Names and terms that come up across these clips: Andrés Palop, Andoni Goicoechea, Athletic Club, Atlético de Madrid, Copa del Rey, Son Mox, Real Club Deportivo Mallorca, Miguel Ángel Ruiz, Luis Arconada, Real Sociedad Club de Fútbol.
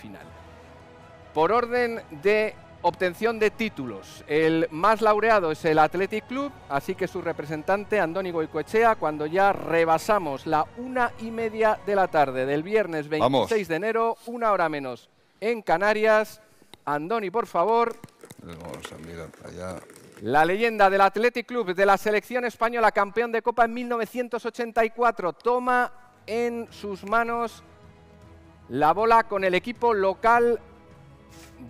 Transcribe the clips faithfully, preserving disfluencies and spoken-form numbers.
final. Por orden de obtención de títulos, el más laureado es el Athletic Club, así que su representante, Andoni Goicoechea, cuando ya rebasamos la una y media de la tarde del viernes veintiséis Vamos. de enero, una hora menos en Canarias. Andoni, por favor. Vamos a mirar allá. La leyenda del Athletic Club de la selección española, campeón de Copa en mil novecientos ochenta y cuatro, toma en sus manos la bola con el equipo local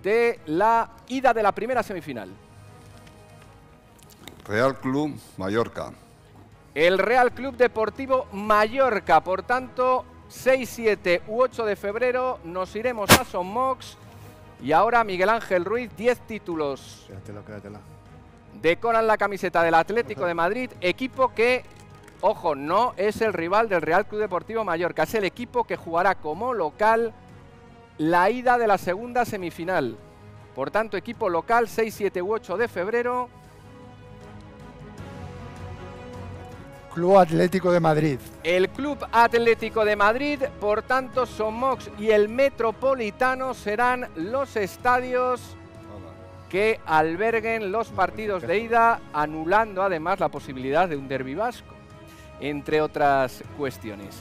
de la ida de la primera semifinal. Real Club Mallorca. El Real Club Deportivo Mallorca. Por tanto, seis, siete u ocho de febrero nos iremos a Son Mox. Y ahora Miguel Ángel Ruiz, diez títulos. Quédatela, quédatela. Decoran la camiseta del Atlético de Madrid, equipo que, ojo, no es el rival del Real Club Deportivo Mallorca, es el equipo que jugará como local la ida de la segunda semifinal. Por tanto, equipo local, seis, siete u ocho de febrero. Club Atlético de Madrid. El Club Atlético de Madrid, por tanto, Son Mox y el Metropolitano serán los estadios que alberguen los partidos de ida, anulando además la posibilidad de un derbi vasco, entre otras cuestiones.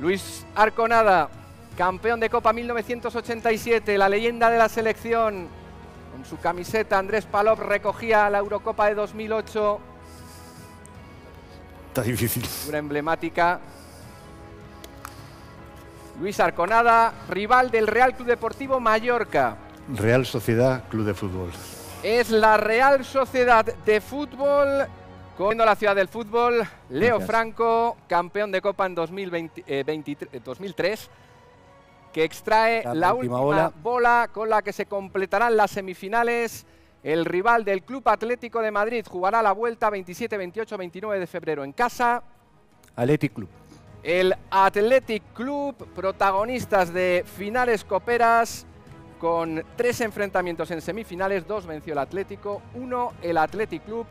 Luis Arconada, campeón de Copa mil novecientos ochenta y siete, la leyenda de la selección. Con su camiseta, Andrés Palop recogía la Eurocopa de dos mil ocho. Está difícil. Una emblemática. Luis Arconada, rival del Real Club Deportivo Mallorca. Real Sociedad Club de Fútbol. Es la Real Sociedad de Fútbol, cogiendo la ciudad del fútbol. Leo Gracias. Franco, campeón de Copa en dos mil veintitrés, que extrae la, la última, última bola. bola con la que se completarán las semifinales. El rival del Club Atlético de Madrid jugará la vuelta veintisiete, veintiocho, veintinueve de febrero en casa. Athletic Club. El Athletic Club, protagonistas de finales coperas, con tres enfrentamientos en semifinales, dos venció el Atlético, uno el Athletic Club.